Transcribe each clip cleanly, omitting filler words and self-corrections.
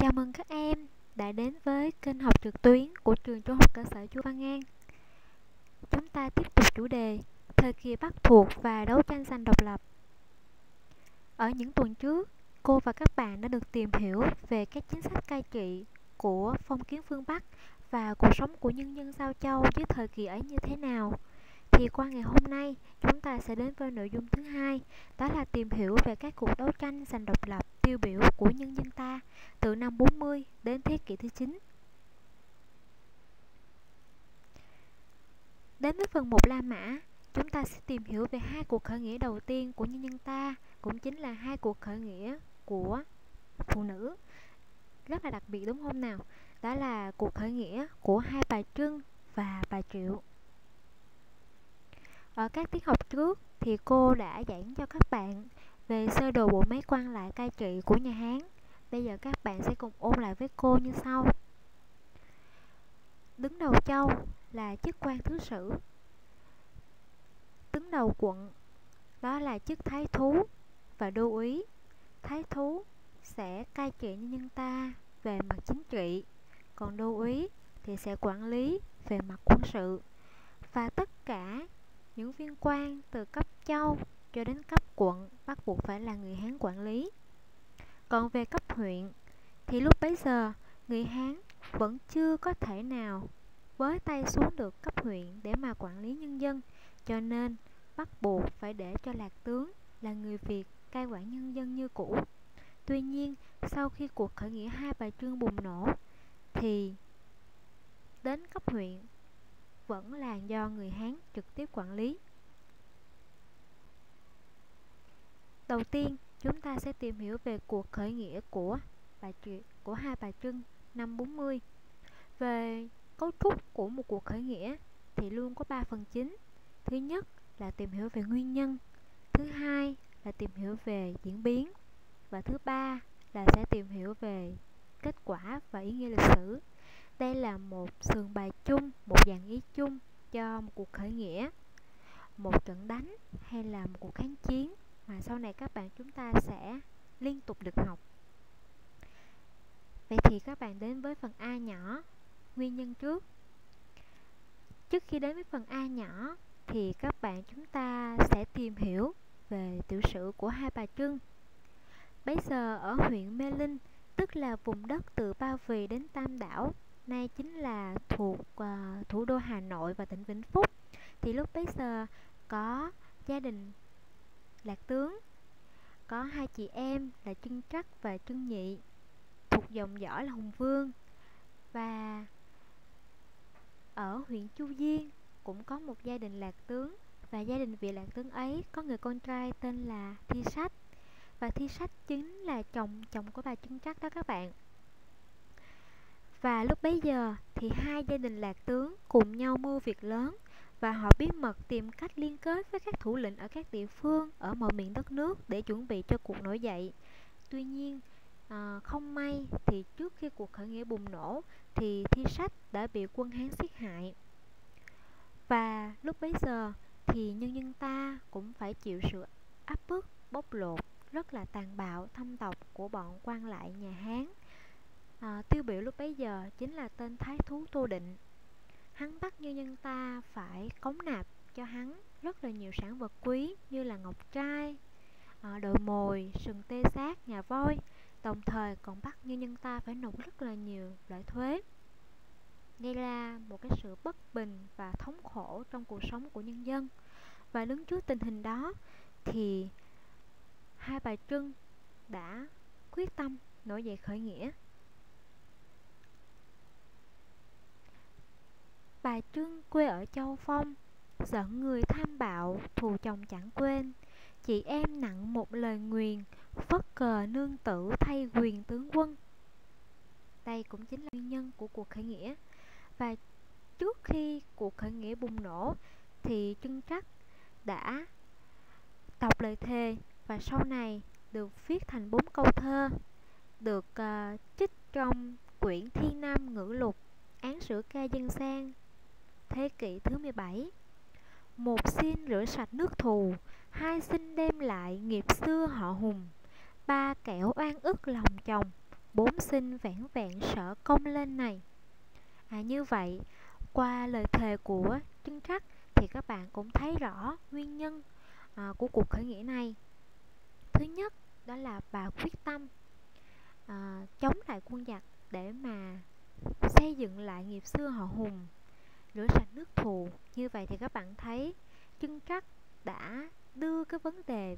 Chào mừng các em đã đến với kênh học trực tuyến của trường Trung học cơ sở Chu Văn An. Chúng ta tiếp tục chủ đề Thời kỳ Bắc thuộc và đấu tranh giành độc lập. Ở những tuần trước, cô và các bạn đã được tìm hiểu về các chính sách cai trị của phong kiến phương Bắc và cuộc sống của nhân dân Giao Châu dưới thời kỳ ấy như thế nào. Thì qua ngày hôm nay, chúng ta sẽ đến với nội dung thứ hai, đó là tìm hiểu về các cuộc đấu tranh giành độc lập tiêu biểu của nhân dân ta từ năm 40 đến thế kỷ thứ 9. Đến với phần 1 La Mã, chúng ta sẽ tìm hiểu về hai cuộc khởi nghĩa đầu tiên của nhân dân ta, cũng chính là hai cuộc khởi nghĩa của phụ nữ. Rất là đặc biệt đúng không nào? Đó là cuộc khởi nghĩa của Hai Bà Trưng và Bà Triệu. Ở các tiết học trước thì cô đã giảng cho các bạn về sơ đồ bộ máy quan lại cai trị của nhà Hán. Bây giờ các bạn sẽ cùng ôn lại với cô như sau. Đứng đầu châu là chức quan thứ sử. Đứng đầu quận đó là chức thái thú và đô úy. Thái thú sẽ cai trị nhân dân ta về mặt chính trị, còn đô úy thì sẽ quản lý về mặt quân sự. Và tất cả những viên quan từ cấp châu cho đến cấp quận bắt buộc phải là người Hán quản lý. Còn về cấp huyện thì lúc bấy giờ người Hán vẫn chưa có thể nào với tay xuống được cấp huyện để mà quản lý nhân dân, cho nên bắt buộc phải để cho Lạc Tướng là người Việt cai quản nhân dân như cũ. Tuy nhiên, sau khi cuộc khởi nghĩa Hai Bà Trưng bùng nổ thì đến cấp huyện vẫn là do người Hán trực tiếp quản lý. Đầu tiên, chúng ta sẽ tìm hiểu về cuộc khởi nghĩa của Hai Bà Trưng năm 40. Về cấu trúc của một cuộc khởi nghĩa thì luôn có 3 phần chính. Thứ nhất là tìm hiểu về nguyên nhân, thứ hai là tìm hiểu về diễn biến, và thứ ba là sẽ tìm hiểu về kết quả và ý nghĩa lịch sử. Đây là một sườn bài chung, một dàn ý chung cho một cuộc khởi nghĩa, một trận đánh hay là một cuộc kháng chiến mà sau này các bạn chúng ta sẽ liên tục được học. Vậy thì các bạn đến với phần A nhỏ, nguyên nhân trước. Trước khi đến với phần A nhỏ thì các bạn chúng ta sẽ tìm hiểu về tiểu sử của Hai Bà Trưng. Bấy giờ ở huyện Mê Linh, tức là vùng đất từ Ba Vì đến Tam Đảo, nay chính là thuộc thủ đô Hà Nội và tỉnh Vĩnh Phúc, thì lúc bấy giờ có gia đình Lạc Tướng, có hai chị em là Trưng Trắc và Trưng Nhị, thuộc dòng dõi là Hùng Vương. Và ở huyện Chu Viên cũng có một gia đình Lạc Tướng, và gia đình vị Lạc Tướng ấy có người con trai tên là Thi Sách, và Thi Sách chính là chồng của bà Trưng Trắc đó các bạn. Và lúc bấy giờ thì hai gia đình Lạc Tướng cùng nhau mưu việc lớn, và họ bí mật tìm cách liên kết với các thủ lĩnh ở các địa phương ở mọi miền đất nước để chuẩn bị cho cuộc nổi dậy. Tuy nhiên, không may thì trước khi cuộc khởi nghĩa bùng nổ thì Thi Sách đã bị quân Hán giết hại. Và lúc bấy giờ thì nhân dân ta cũng phải chịu sự áp bức, bóc lột rất là tàn bạo, thâm độc của bọn quan lại nhà Hán. Tiêu biểu lúc bấy giờ chính là tên thái thú Tô Định. Hắn bắt nhân dân ta phải cống nạp cho hắn rất là nhiều sản vật quý như là ngọc trai, đồi mồi, sừng tê xác, ngà voi. Đồng thời còn bắt nhân dân ta phải nộp rất là nhiều loại thuế. Đây là một cái sự bất bình và thống khổ trong cuộc sống của nhân dân. Và đứng trước tình hình đó thì Hai Bà Trưng đã quyết tâm nổi dậy khởi nghĩa. Bà Trưng quê ở Châu Phong, giận người tham bạo, thù chồng chẳng quên. Chị em nặng một lời nguyền, phất cờ nương tử thay quyền tướng quân. Đây cũng chính là nguyên nhân của cuộc khởi nghĩa. Và trước khi cuộc khởi nghĩa bùng nổ thì Trưng Trắc đã đọc lời thề, và sau này được viết thành 4 câu thơ, được trích trong quyển Thiên Nam Ngữ Lục, án sử Ca Dân Sang, thế kỷ thứ 17. Một xin rửa sạch nước thù, hai xin đem lại nghiệp xưa họ Hùng, ba kẻo oan ức lòng chồng, bốn sinh vẻn vẹn sở công lên này. Như vậy, qua lời thề của Trưng Trắc thì các bạn cũng thấy rõ nguyên nhân của cuộc khởi nghĩa này. Thứ nhất, đó là bà quyết tâm chống lại quân giặc để mà xây dựng lại nghiệp xưa họ Hùng, rửa sạch nước thù. Như vậy thì các bạn thấy Trưng Trắc đã đưa cái vấn đề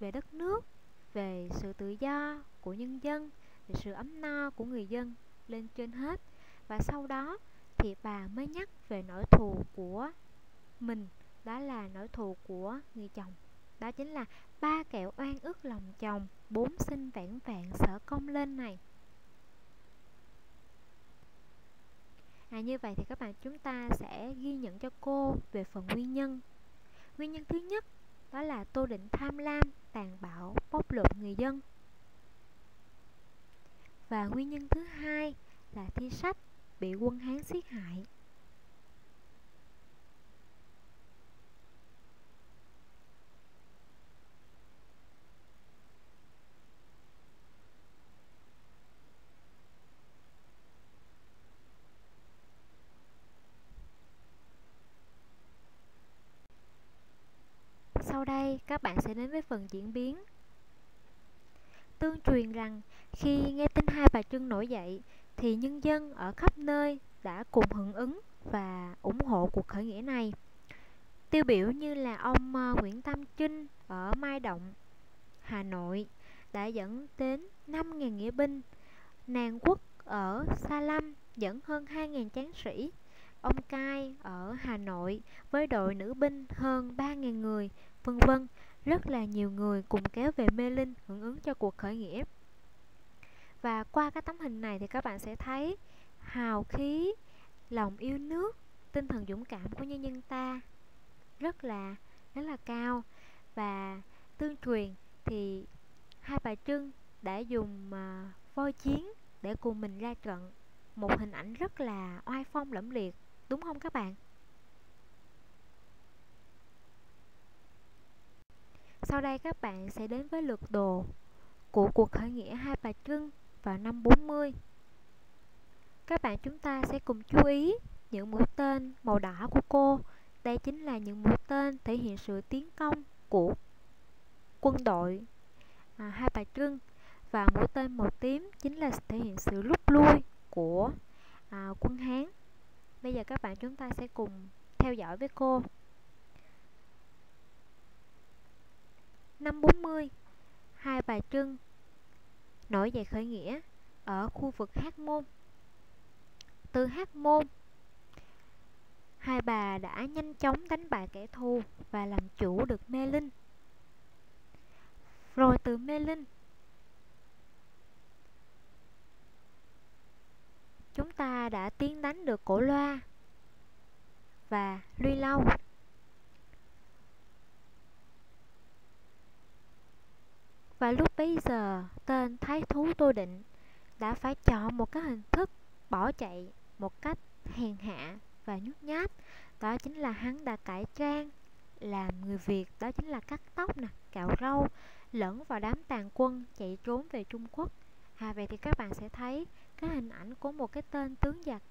về đất nước, về sự tự do của nhân dân, về sự ấm no của người dân lên trên hết. Và sau đó thì bà mới nhắc về nỗi thù của mình, đó là nỗi thù của người chồng. Đó chính là ba kẻo oan ức lòng chồng, bốn sinh vẻn vẹn sở công lên này. Như vậy thì các bạn chúng ta sẽ ghi nhận cho cô về phần nguyên nhân. Nguyên nhân thứ nhất, đó là Tô Định tham lam, tàn bạo, bóc lột người dân. Và nguyên nhân thứ hai là Thi Sách bị quân Hán giết hại. Sau đây các bạn sẽ đến với phần diễn biến. Tương truyền rằng khi nghe tin Hai Bà Trưng nổi dậy thì nhân dân ở khắp nơi đã cùng hưởng ứng và ủng hộ cuộc khởi nghĩa này. Tiêu biểu như là ông Nguyễn Tâm Trinh ở Mai Động, Hà Nội đã dẫn đến 5.000 nghĩa binh, nàng Quốc ở Sa Lâm dẫn hơn 2.000 tráng sĩ, ông Cai ở Hà Nội với đội nữ binh hơn 3.000 người, vân vân. Rất là nhiều người cùng kéo về Mê Linh hưởng ứng cho cuộc khởi nghĩa. Và qua các tấm hình này thì các bạn sẽ thấy hào khí, lòng yêu nước, tinh thần dũng cảm của nhân dân ta rất là cao. Và tương truyền thì Hai Bà Trưng đã dùng voi chiến để cùng mình ra trận. Một hình ảnh rất là oai phong lẫm liệt, đúng không các bạn? Sau đây các bạn sẽ đến với lược đồ của cuộc khởi nghĩa Hai Bà Trưng vào năm 40. Các bạn chúng ta sẽ cùng chú ý những mũi tên màu đỏ của cô. Đây chính là những mũi tên thể hiện sự tiến công của quân đội Hai Bà Trưng. Và mũi tên màu tím chính là thể hiện sự rút lui của quân Hán. Bây giờ các bạn chúng ta sẽ cùng theo dõi với cô. Năm 40, Hai Bà Trưng nổi dậy khởi nghĩa ở khu vực Hóc Môn. Từ Hóc Môn, Hai Bà đã nhanh chóng đánh bại kẻ thù và làm chủ được Mê Linh. Rồi từ Mê Linh, chúng ta đã tiến đánh được Cổ Loa và Luy Lâu. Và lúc bấy giờ, tên Thái Thú Tô Định đã phải chọn một cái hình thức bỏ chạy một cách hèn hạ và nhút nhát. Đó chính là hắn đã cải trang làm người Việt, đó chính là cắt tóc, cạo râu, lẫn vào đám tàn quân chạy trốn về Trung Quốc. Vậy thì các bạn sẽ thấy cái hình ảnh của một cái tên tướng giặc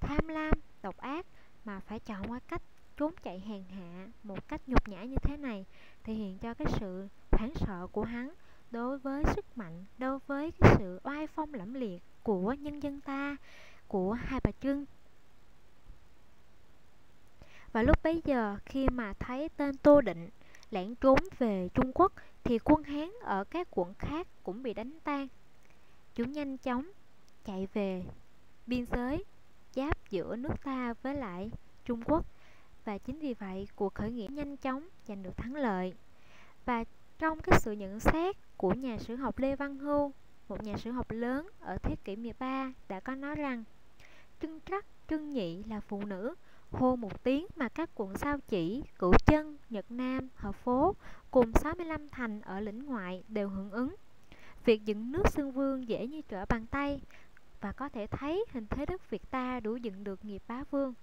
tham lam, độc ác mà phải chọn qua cách trốn chạy hèn hạ, một cách nhục nhã như thế này, thể hiện cho cái sự hoảng sợ của hắn đối với sức mạnh, đối với cái sự oai phong lẫm liệt của nhân dân ta, của Hai Bà Trưng. Và lúc bấy giờ, khi mà thấy tên Tô Định lẻn trốn về Trung Quốc thì quân Hán ở các quận khác cũng bị đánh tan. Chúng nhanh chóng chạy về biên giới giáp giữa nước ta với lại Trung Quốc. Và chính vì vậy cuộc khởi nghĩa nhanh chóng giành được thắng lợi. Và trong cái sự nhận xét của nhà sử học Lê Văn Hưu, một nhà sử học lớn ở thế kỷ 13, đã có nói rằng Trưng Trắc, Trưng Nhị là phụ nữ, hô một tiếng mà các quận Sao Chỉ, Cửu Chân, Nhật Nam, Hợp Phố cùng 65 thành ở lĩnh ngoại đều hưởng ứng. Việc dựng nước xưng vương dễ như trở bàn tay, và có thể thấy hình thế đất Việt ta đủ dựng được nghiệp bá vương.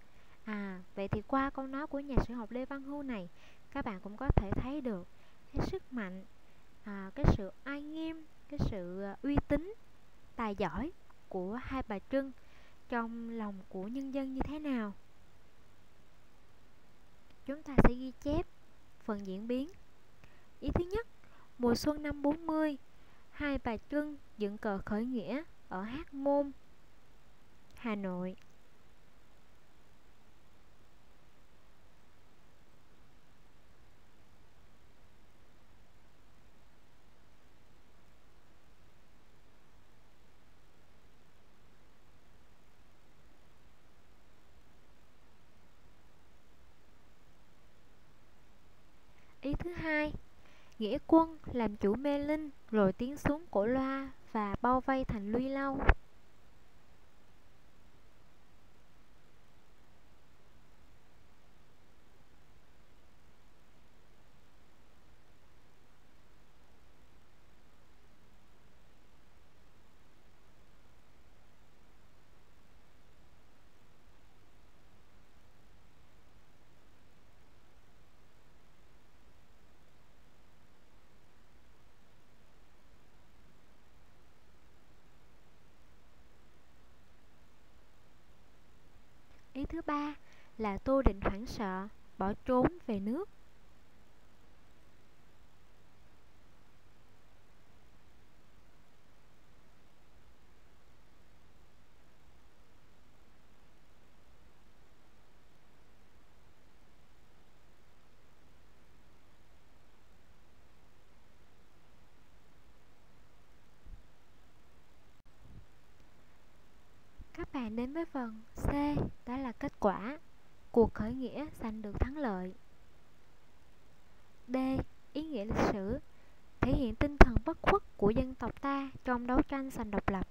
Vậy thì qua câu nói của nhà sử học Lê Văn Hưu này, các bạn cũng có thể thấy được cái sức mạnh, cái sự oai nghiêm, cái sự uy tín tài giỏi của Hai Bà Trưng trong lòng của nhân dân như thế nào? Chúng ta sẽ ghi chép phần diễn biến. Ý thứ nhất, mùa xuân năm 40, Hai Bà Trưng dựng cờ khởi nghĩa ở Hát Môn, Hà Nội. Ý thứ hai, nghĩa quân làm chủ Mê Linh rồi tiến xuống Cổ Loa và bao vây thành Luy Lâu. Ý thứ ba là Tô Định hoảng sợ, bỏ trốn về nước. Các bạn đến với phần C, đó là kết quả cuộc khởi nghĩa giành được thắng lợi. D, ý nghĩa lịch sử, thể hiện tinh thần bất khuất của dân tộc ta trong đấu tranh giành độc lập.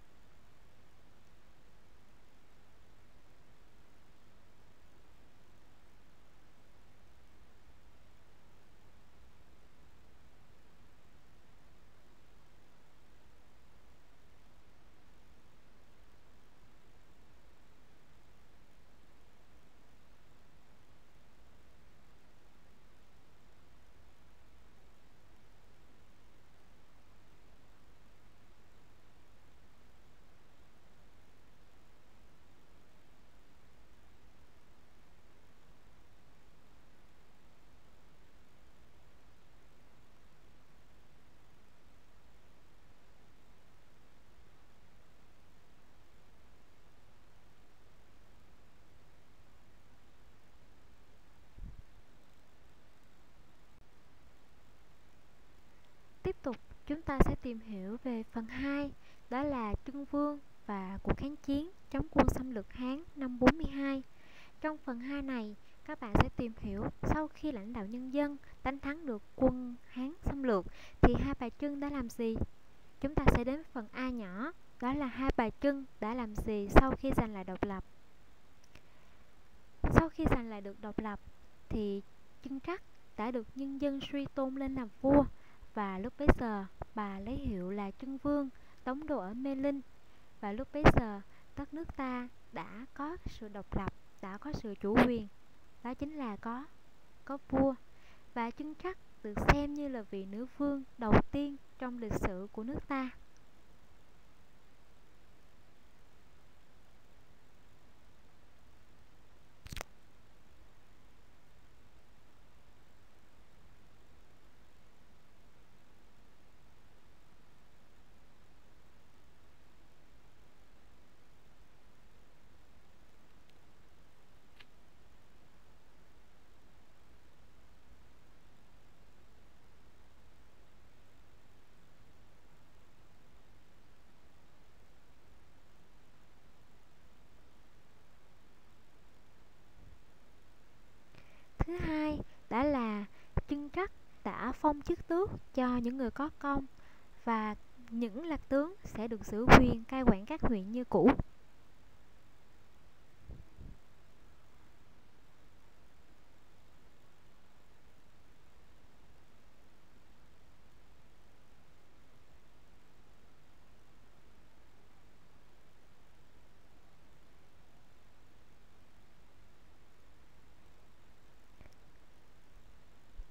Tiếp tục, chúng ta sẽ tìm hiểu về phần 2, đó là Trưng Vương và cuộc kháng chiến chống quân xâm lược Hán năm 42. Trong phần 2 này, các bạn sẽ tìm hiểu sau khi lãnh đạo nhân dân đánh thắng được quân Hán xâm lược thì Hai Bà Trưng đã làm gì? Chúng ta sẽ đến với phần A nhỏ, đó là Hai Bà Trưng đã làm gì sau khi giành lại độc lập? Sau khi giành lại được độc lập thì Trưng Trắc đã được nhân dân suy tôn lên làm vua. Và lúc bấy giờ, bà lấy hiệu là Trưng Vương, đóng đô ở Mê Linh. Và lúc bấy giờ, đất nước ta đã có sự độc lập, đã có sự chủ quyền. Đó chính là có vua. Và Trưng Trắc được xem như là vị nữ vương đầu tiên trong lịch sử của nước ta. Thứ hai, đó là Trưng Trắc đã phong chức tước cho những người có công và những lạc tướng sẽ được giữ quyền cai quản các huyện như cũ.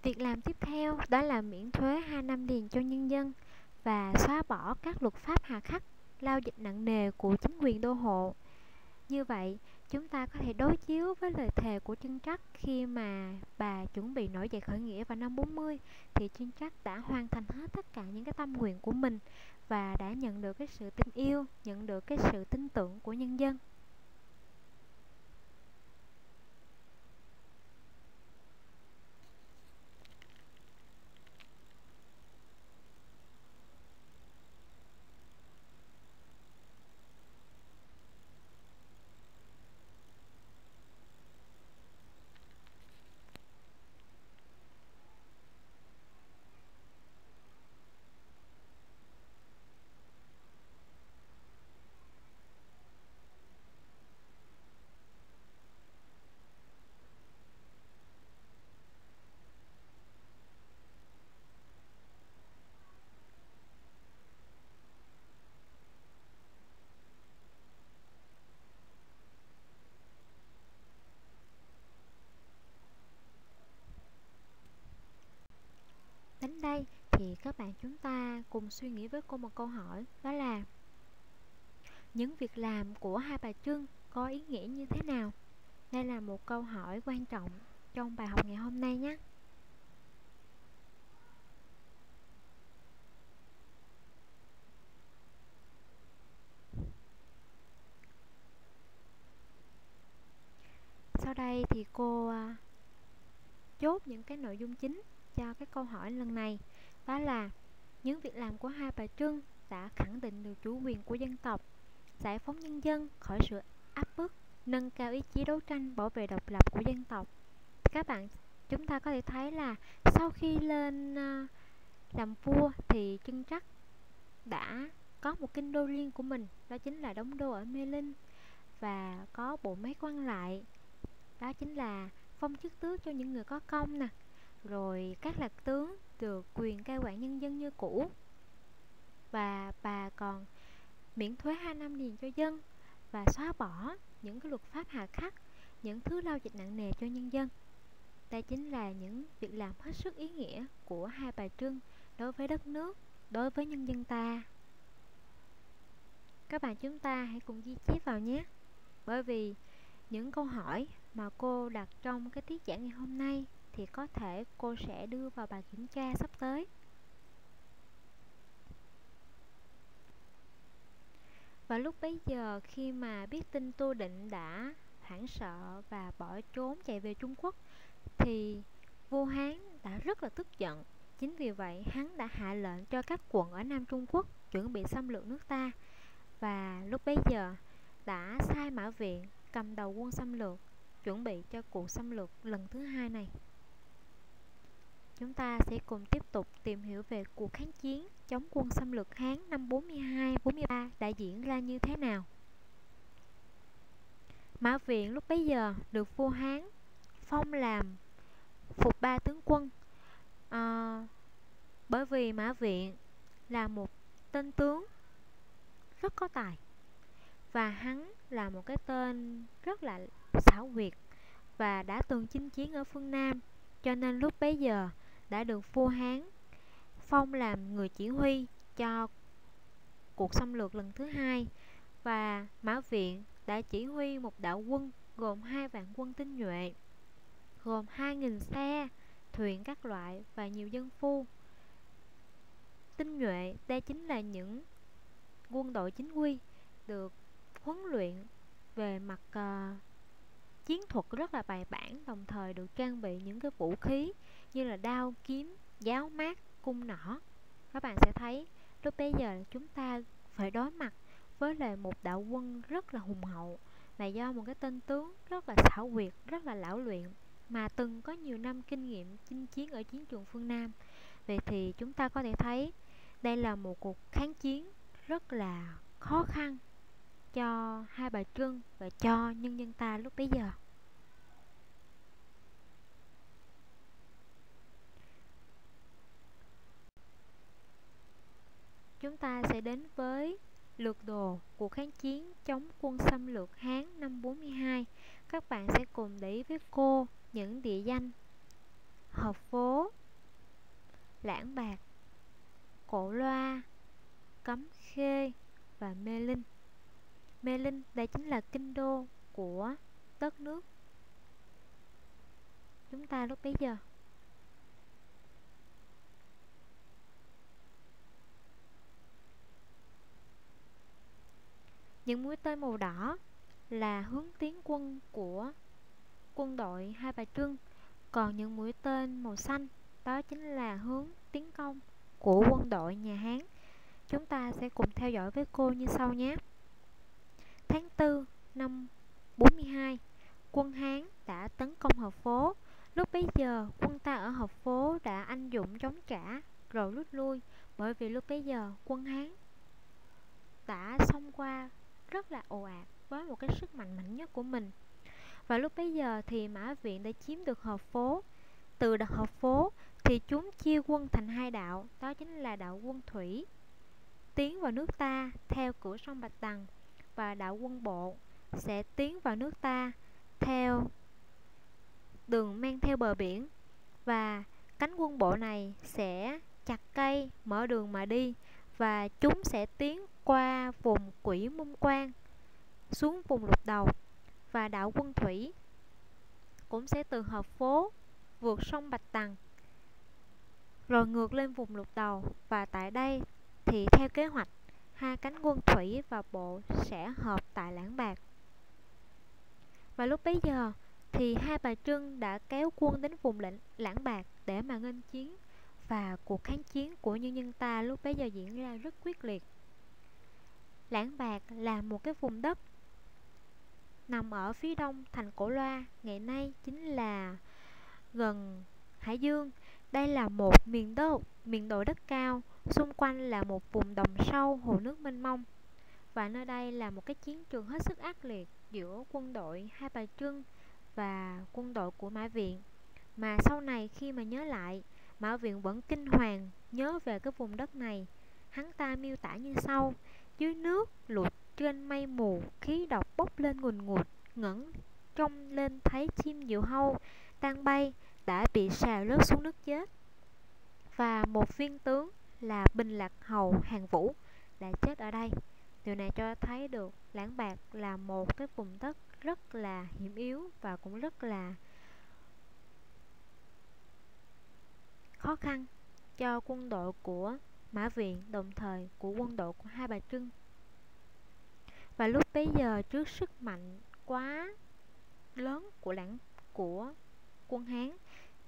Việc làm tiếp theo đó là miễn thuế 2 năm liền cho nhân dân và xóa bỏ các luật pháp hà khắc lao dịch nặng nề của chính quyền đô hộ. Như vậy, chúng ta có thể đối chiếu với lời thề của Trưng Trắc khi mà bà chuẩn bị nổi dậy khởi nghĩa vào năm 40, thì Trưng Trắc đã hoàn thành hết tất cả những cái tâm nguyện của mình và đã nhận được cái sự tin yêu, nhận được cái sự tin tưởng của nhân dân. Đến đây thì các bạn chúng ta cùng suy nghĩ với cô một câu hỏi, đó là những việc làm của Hai Bà Trưng có ý nghĩa như thế nào? Đây là một câu hỏi quan trọng trong bài học ngày hôm nay nhé. Sau đây thì cô chốt những cái nội dung chính cho cái câu hỏi lần này, đó là những việc làm của Hai Bà Trưng đã khẳng định được chủ quyền của dân tộc, giải phóng nhân dân khỏi sự áp bức, nâng cao ý chí đấu tranh bảo vệ độc lập của dân tộc. Các bạn chúng ta có thể thấy là sau khi lên làm vua thì Trưng Trắc đã có một kinh đô riêng của mình, đó chính là đóng đô ở Mê Linh, và có bộ máy quan lại, đó chính là phong chức tước cho những người có công nè. Rồi các lạc tướng được quyền cai quản nhân dân như cũ, và bà còn miễn thuế 2 năm liền cho dân và xóa bỏ những cái luật pháp hà khắc, những thứ lao dịch nặng nề cho nhân dân. Đây chính là những việc làm hết sức ý nghĩa của Hai Bà Trưng đối với đất nước, đối với nhân dân ta. Các bạn chúng ta hãy cùng ghi chép vào nhé, bởi vì những câu hỏi mà cô đặt trong cái tiết giảng ngày hôm nay thì có thể cô sẽ đưa vào bài kiểm tra sắp tới. Và lúc bấy giờ, khi mà biết tin Tô Định đã hoảng sợ và bỏ trốn chạy về Trung Quốc, thì vua Hán đã rất là tức giận. Chính vì vậy, hắn đã hạ lệnh cho các quận ở Nam Trung Quốc chuẩn bị xâm lược nước ta, và lúc bấy giờ đã sai Mã Viện cầm đầu quân xâm lược, chuẩn bị cho cuộc xâm lược lần thứ hai này. Chúng ta sẽ cùng tiếp tục tìm hiểu về cuộc kháng chiến chống quân xâm lược Hán năm 42-43 đã diễn ra như thế nào. Mã Viện lúc bấy giờ được vua Hán phong làm phục ba tướng quân, bởi vì Mã Viện là một tên tướng rất có tài, và hắn là một cái tên rất là xảo quyệt và đã từng chinh chiến ở phương Nam, cho nên lúc bấy giờ đã được vua Hán phong làm người chỉ huy cho cuộc xâm lược lần thứ hai. Và Mã Viện đã chỉ huy một đạo quân gồm 2 vạn quân tinh nhuệ, gồm 2.000 xe, thuyền các loại và nhiều dân phu. Tinh nhuệ đây chính là những quân đội chính quy được huấn luyện về mặt chiến thuật rất là bài bản, đồng thời được trang bị những cái vũ khí như là đao, kiếm, giáo mát, cung nỏ. Các bạn sẽ thấy lúc bây giờ chúng ta phải đối mặt với lại một đạo quân rất là hùng hậu, mà do một cái tên tướng rất là xảo quyệt, rất là lão luyện, mà từng có nhiều năm kinh nghiệm chinh chiến ở chiến trường phương Nam. Vậy thì chúng ta có thể thấy đây là một cuộc kháng chiến rất là khó khăn cho Hai Bà Trưng và cho nhân dân ta lúc bấy giờ. Chúng ta sẽ đến với lược đồ cuộc kháng chiến chống quân xâm lược Hán năm 42. Các bạn sẽ cùng để ý với cô những địa danh: Hợp Phố, Lãng Bạc, Cổ Loa, Cấm Khê, và Mê Linh. Mê Linh đây chính là kinh đô của đất nước chúng ta lúc bấy giờ. Những mũi tên màu đỏ là hướng tiến quân của quân đội Hai Bà Trưng, còn những mũi tên màu xanh đó chính là hướng tiến công của quân đội nhà Hán. Chúng ta sẽ cùng theo dõi với cô như sau nhé. Tháng 4 năm 42, quân Hán đã tấn công Hợp Phố. Lúc bấy giờ quân ta ở Hợp Phố đã anh dũng chống trả rồi rút lui, bởi vì lúc bấy giờ quân Hán đã xông qua rất là ồ ạt với một cái sức mạnh mạnh nhất của mình. Và lúc bấy giờ thì Mã Viện đã chiếm được Hợp Phố. Từ Hợp Phố thì chúng chia quân thành hai đạo, đó chính là đạo quân thủy tiến vào nước ta theo cửa sông Bạch Đằng, và đạo quân bộ sẽ tiến vào nước ta theo đường men theo bờ biển. Và cánh quân bộ này sẽ chặt cây mở đường mà đi, và chúng sẽ tiến qua vùng Quỷ Môn Quan xuống vùng Lục Đầu. Và đạo quân thủy cũng sẽ từ Hợp Phố vượt sông Bạch Đằng rồi ngược lên vùng Lục Đầu. Và tại đây thì theo kế hoạch, hai cánh quân thủy và bộ sẽ hợp tại Lãng Bạc. Và lúc bấy giờ thì Hai Bà Trưng đã kéo quân đến vùng Lãng Bạc để mà nghênh chiến. Và cuộc kháng chiến của nhân dân ta lúc bấy giờ diễn ra rất quyết liệt. Lãng Bạc là một cái vùng đất nằm ở phía đông thành Cổ Loa, ngày nay chính là gần Hải Dương. Đây là một miền đồi đất cao, xung quanh là một vùng đồng sâu, hồ nước mênh mông. Và nơi đây là một cái chiến trường hết sức ác liệt giữa quân đội Hai Bà Trưng và quân đội của Mã Viện. Mà sau này khi mà nhớ lại, Mã Viện vẫn kinh hoàng nhớ về cái vùng đất này. Hắn ta miêu tả như sau: dưới nước lụt trên mây mù, khí độc bốc lên ngùn ngụt, ngẩng trông lên thấy chim diều hâu đang bay đã bị sào rớt xuống nước chết. Và một viên tướng là Bình Lạc Hầu Hàn Vũ đã chết ở đây. Điều này cho thấy được Lãng Bạc là một cái vùng đất rất là hiểm yếu và cũng rất là khó khăn cho quân đội của Mã Viện, đồng thời của quân đội của Hai Bà Trưng. Và lúc bấy giờ trước sức mạnh quá lớn của quân Hán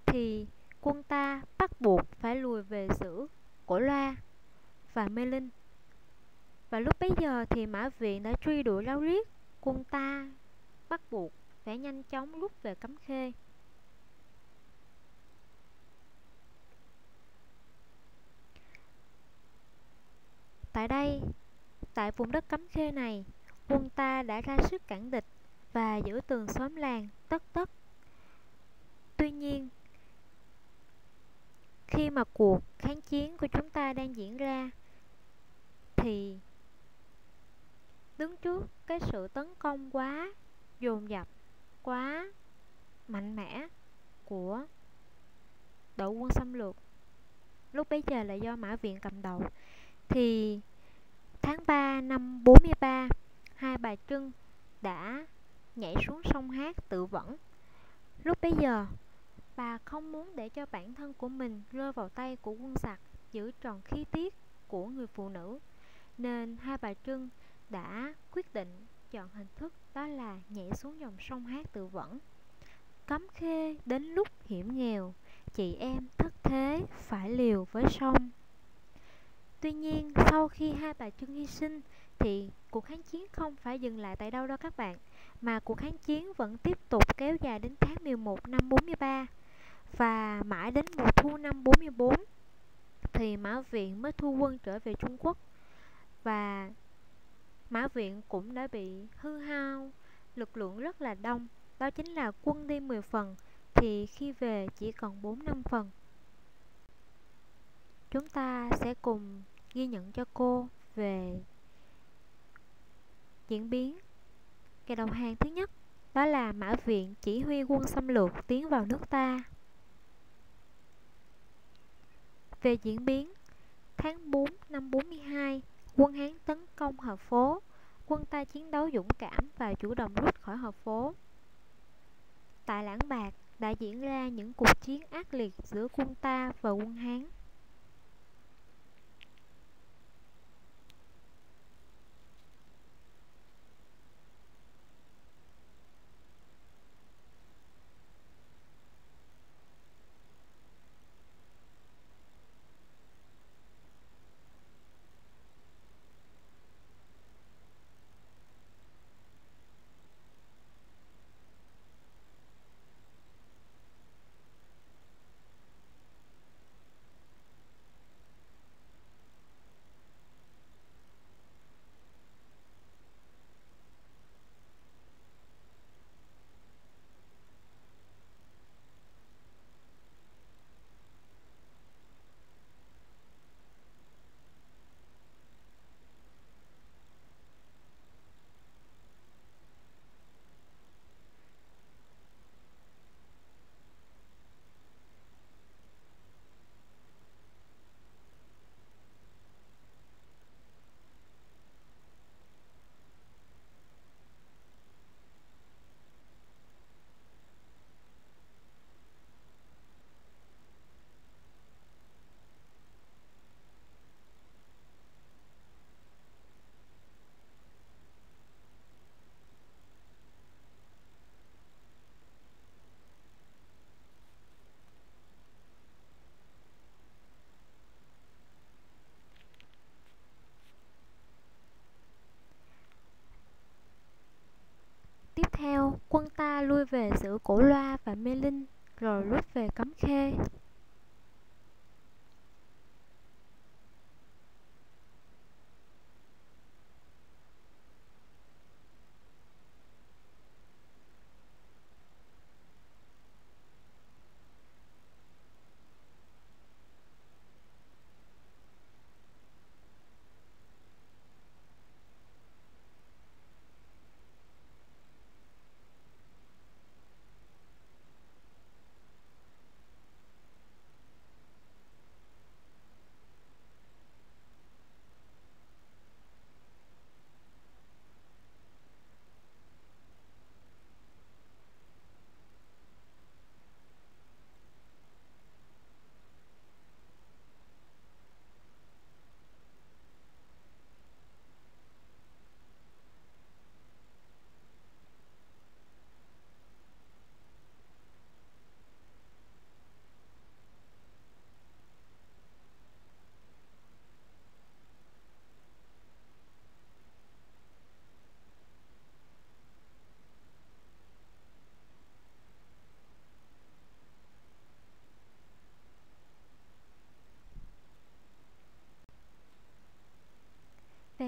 thì quân ta bắt buộc phải lùi về giữa Cổ Loa và Mê Linh. Và lúc bấy giờ thì Mã Viện đã truy đuổi ráo riết, quân ta bắt buộc phải nhanh chóng rút về Cấm Khê. Tại đây, tại vùng đất Cấm Khê này, quân ta đã ra sức cản địch và giữ tường xóm làng tất. Tuy nhiên, khi mà cuộc kháng chiến của chúng ta đang diễn ra thì đứng trước cái sự tấn công quá dồn dập, quá mạnh mẽ của đội quân xâm lược, lúc bấy giờ là do Mã Viện cầm đầu, thì tháng 3 năm 43, Hai Bà Trưng đã nhảy xuống sông Hát tự vẫn. Lúc bấy giờ bà không muốn để cho bản thân của mình rơi vào tay của quân giặc, giữ tròn khí tiết của người phụ nữ, nên Hai Bà Trưng đã quyết định chọn hình thức đó là nhảy xuống dòng sông Hát tự vẫn. Cấm Khê đến lúc hiểm nghèo, chị em thất thế phải liều với sông. Tuy nhiên, sau khi Hai Bà Trưng hy sinh thì cuộc kháng chiến không phải dừng lại tại đâu đó các bạn, mà cuộc kháng chiến vẫn tiếp tục kéo dài đến tháng 11 năm 43. Và mãi đến mùa thu năm 44 thì Mã Viện mới thu quân trở về Trung Quốc. Và Mã Viện cũng đã bị hư hao lực lượng rất là đông, đó chính là quân đi 10 phần thì khi về chỉ còn 4-5 phần. Chúng ta sẽ cùng ghi nhận cho cô về diễn biến cái đầu hàng thứ nhất, đó là Mã Viện chỉ huy quân xâm lược tiến vào nước ta. Về diễn biến, tháng 4 năm 42, Quân Hán tấn công hợp phố, quân ta chiến đấu dũng cảm và chủ động rút khỏi hợp phố. Tại Lãng Bạc đã diễn ra những cuộc chiến ác liệt giữa quân ta và quân Hán. Theo, quân ta lui về giữa Cổ Loa và Mê Linh, rồi rút về Cấm Khê.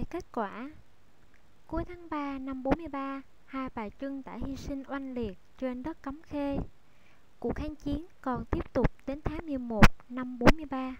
Kết quả, cuối tháng 3 năm 43, Hai Bà Trưng đã hy sinh oanh liệt trên đất Cấm Khê. Cuộc kháng chiến còn tiếp tục đến tháng 11 năm 43.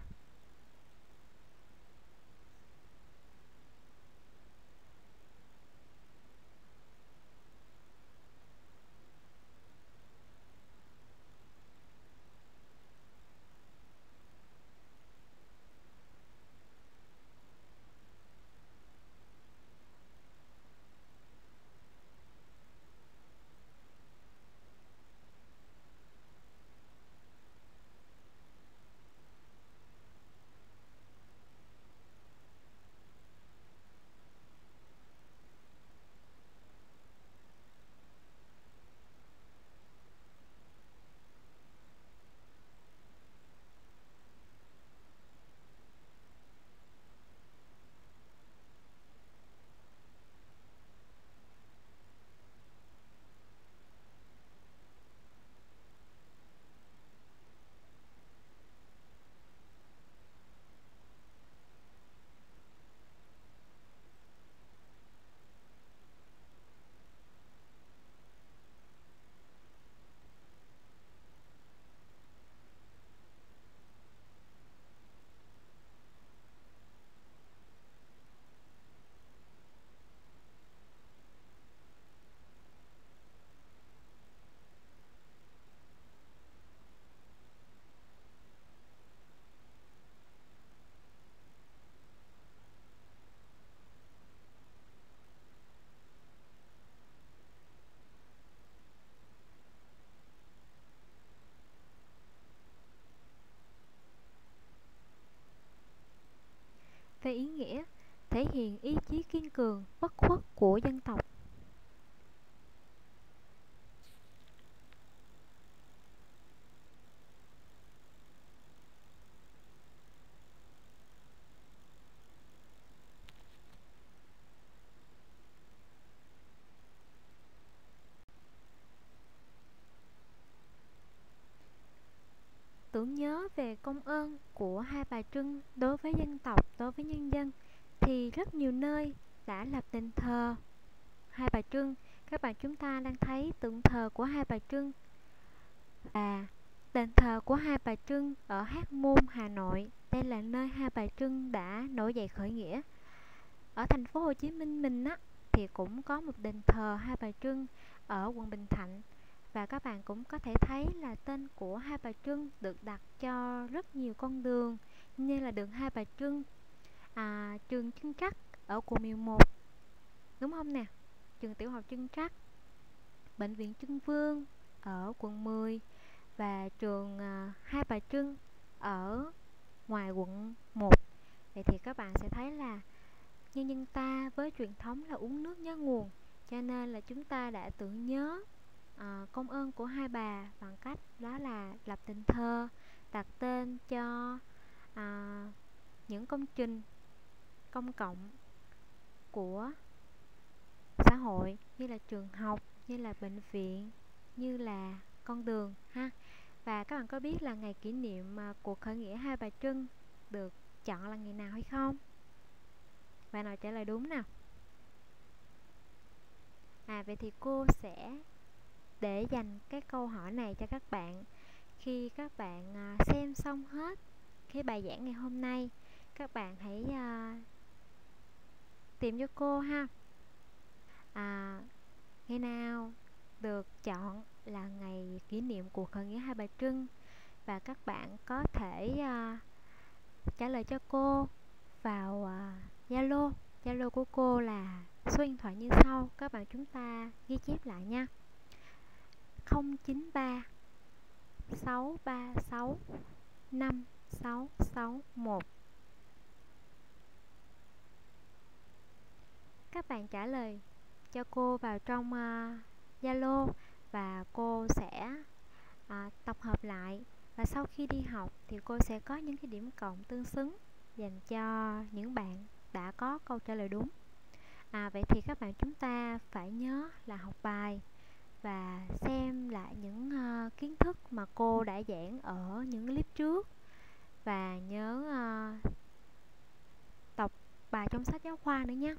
về ý nghĩa, thể hiện ý chí kiên cường, bất khuất của dân tộc. Tưởng nhớ về công ơn của Hai Bà Trưng đối với dân tộc, đối với nhân dân, thì rất nhiều nơi đã lập đền thờ Hai Bà Trưng. Các bạn chúng ta đang thấy tượng thờ của Hai Bà Trưng và đền thờ của Hai Bà Trưng ở Hóc Môn, Hà Nội. Đây là nơi Hai Bà Trưng đã nổi dậy khởi nghĩa. Ở thành phố Hồ Chí Minh mình á, thì cũng có một đền thờ Hai Bà Trưng ở quận Bình Thạnh. Và các bạn cũng có thể thấy là tên của Hai Bà Trưng được đặt cho rất nhiều con đường, như là đường Hai Bà Trưng, trường Trưng Trắc ở quận 11, đúng không nè, trường tiểu học Trưng Trắc, bệnh viện Trưng Vương ở quận 10 và trường Hai Bà Trưng ở ngoài quận 1. Vậy thì các bạn sẽ thấy là nhân dân ta với truyền thống là uống nước nhớ nguồn, cho nên là chúng ta đã tưởng nhớ công ơn của Hai Bà bằng cách đó là lập đền thờ, đặt tên cho những công trình công cộng của xã hội, như là trường học, như là bệnh viện, như là con đường ha. Và các bạn có biết là ngày kỷ niệm cuộc khởi nghĩa Hai Bà Trưng được chọn là ngày nào hay không? Bạn nào trả lời đúng nào? Vậy thì cô sẽ để dành cái câu hỏi này cho các bạn khi các bạn xem xong hết cái bài giảng ngày hôm nay. Các bạn hãy tìm cho cô ha, ngày nào được chọn là ngày kỷ niệm cuộc khởi nghĩa Hai Bà Trưng, và các bạn có thể trả lời cho cô vào Zalo. Zalo của cô là số điện thoại như sau, các bạn chúng ta ghi chép lại nha: 093 636 5661. Các bạn trả lời cho cô vào trong Zalo và cô sẽ tập hợp lại, và sau khi đi học thì cô sẽ có những cái điểm cộng tương xứng dành cho những bạn đã có câu trả lời đúng. Vậy thì các bạn chúng ta phải nhớ là học bài và xem lại những kiến thức mà cô đã giảng ở những clip trước, và nhớ đọc bài trong sách giáo khoa nữa nhé.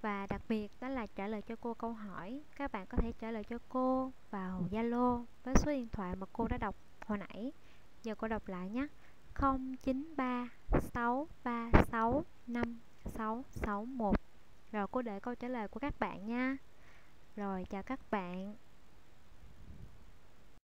Và đặc biệt đó là trả lời cho cô câu hỏi. Các bạn có thể trả lời cho cô vào Zalo với số điện thoại mà cô đã đọc hồi nãy. Giờ cô đọc lại nhé: 093 636 5661. Rồi cô đợi câu trả lời của các bạn nha. Rồi, chào các bạn.